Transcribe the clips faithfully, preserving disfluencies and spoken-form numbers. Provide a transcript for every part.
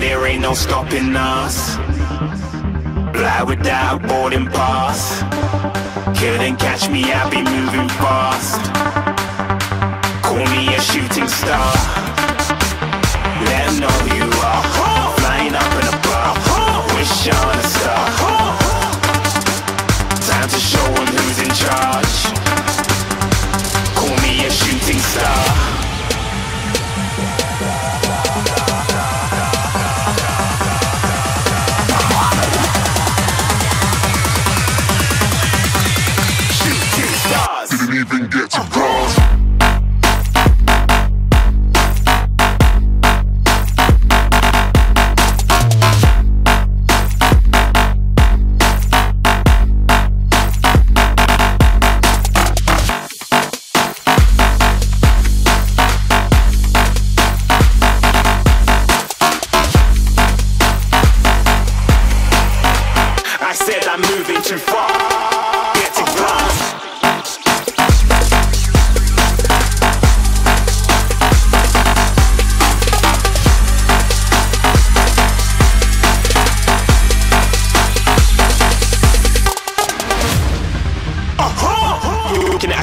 there ain't no stopping us. Fly without boarding pass. Couldn't catch me, I be moving fast. Call me a shooting star. Let 'em know who you are. Flying up in a bar. Wish on a star. Time to show 'em who's in charge. Call me a shooting star. Even get to cross. I said I'm moving too far. Get to cross. A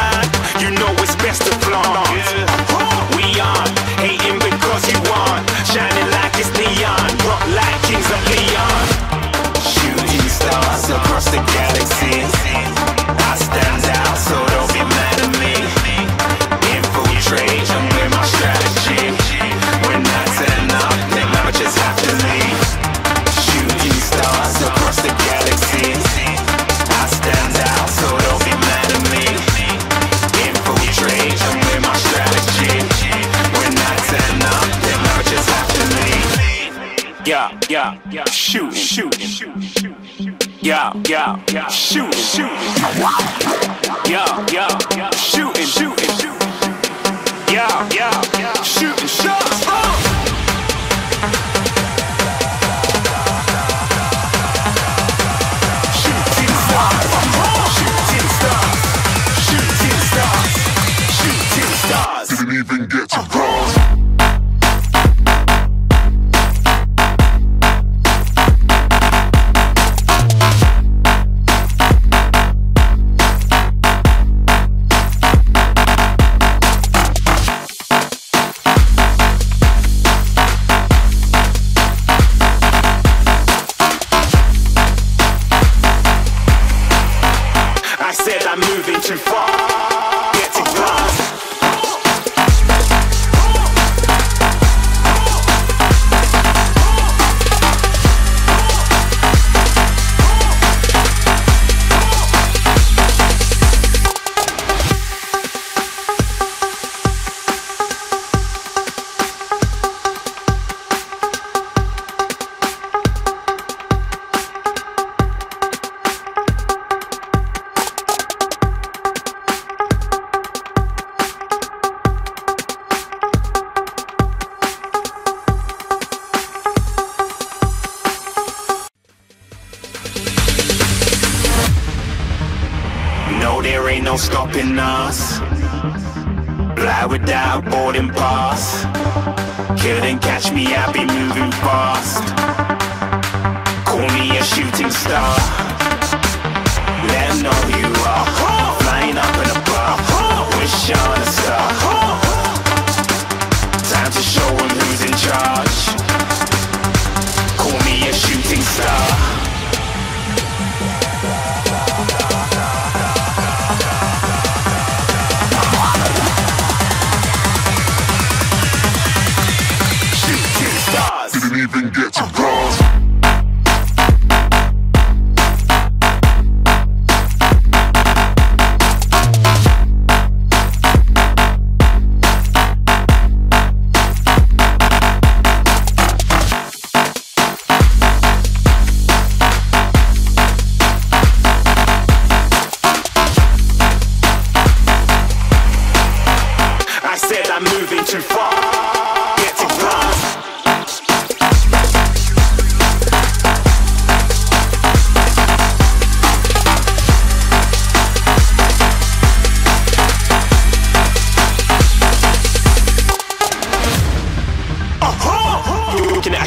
mine, you know it's best to flaunt. We aren't hating because you aren't, shining like it's neon, rock like Kings of Leon. Shooting stars across the galaxy. I stand out, so don't be mad at me. Infiltrate, I'm with my strategy. When I turn up, then I just have to leave. Shooting stars across the galaxy. I stand out, so don't be mad at me. Infiltrate, I'm with my strategy. When I turn up, then I just have to leave. Yeah, yeah, yeah. Shoot, shoot, shoot, shoot, shoot. Yeah, yeah, yeah, shooting, shooting. Yeah, yeah, shooting, shooting, shooting. Yeah, yeah, shooting, shots. Shooting stars, shooting stars, shooting stars, shooting stars. Didn't even get to cross. Too far, get to cross. There ain't no stopping us. Fly without boarding pass. Couldn't catch me, I be moving fast. Call me a shooting star. Let 'em know who you are. Flying up in a bar. Wish on a star. Time to show 'em who's in charge. Call me a shooting star. Even get to cross. I said I'm moving too far. Get to cross.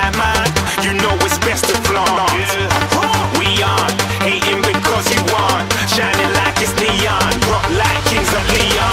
like mine, you know it's best to flaunt. We aren't hating because you aren't, shining like it's neon, rock like Kings of Leon.